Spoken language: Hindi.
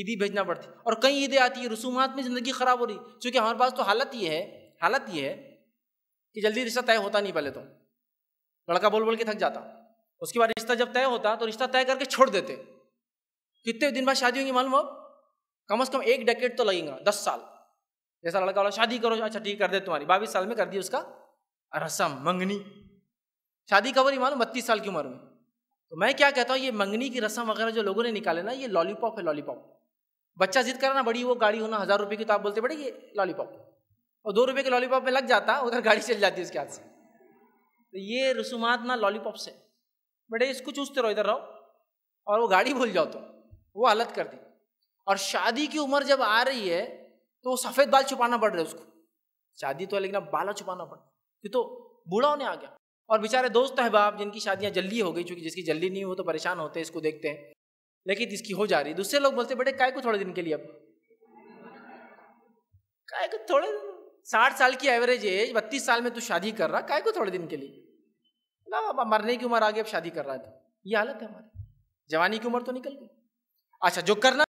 ईदी भेजना पड़ती, और कई ईदें आती है रसूमात में ज़िंदगी ख़राब हो रही, क्योंकि हमारे पास तो हालत ये है कि जल्दी रिश्ता तय होता नहीं। पहले तो लड़का बोल के थक जाता, उसके बाद रिश्ता जब तय होता तो रिश्ता तय करके छोड़ देते। कितने दिन बाद शादी होगी मालूम? अब कम से कम एक डेकेड तो लगेगा, 10 साल। जैसा लड़का वाला शादी करो, अच्छा ठीक कर दे, तुम्हारी 22 साल में कर दी उसका रस्म मंगनी, शादी कब हो रही मालूम? 32 साल की उम्र में। तो मैं क्या कहता हूँ, ये मंगनी की रस्म वगैरह जो लोगों ने निकाले ना, ये लॉलीपॉप है, लॉलीपॉप। बच्चा जिद करा ना, बड़ी वो गाड़ी होना, 1000 रुपये की, तो आप बोलते बड़े ये लॉलीपॉप, और 2 रुपये के लॉलीपॉप में लग जाता, उधर गाड़ी चल जाती है उसके हाथ से। तो ये रसूमात ना लॉलीपॉप से, बड़े इसको चूसते रहो, इधर रहो, और वो गाड़ी भूल जाओ तो वो हालत कर दी। और शादी की उम्र जब आ रही है तो सफ़ेद बाल छुपाना पड़ रहा है उसको, शादी तो है लेकिन अब बाल छुपाना पड़ रहा है, तो बूढ़ा होने आ गया। और बेचारे दोस्त अहबाब जिनकी शादियां जल्दी हो गई, चूँकि जिसकी जल्दी नहीं हो तो परेशान होते हैं, इसको देखते हैं लेकिन इसकी हो जा रही। दूसरे लोग बोलते बेटे काय को थोड़े दिन के लिए, अब काय को थोड़े, 60 साल की एवरेज एज, 32 साल में तू शादी कर रहा, काय को थोड़े दिन के लिए ना, मरने की उम्र आ गई अब शादी कर रहा है। ये हालत है हमारी, जवानी की उम्र तो निकल गई। अच्छा जो करना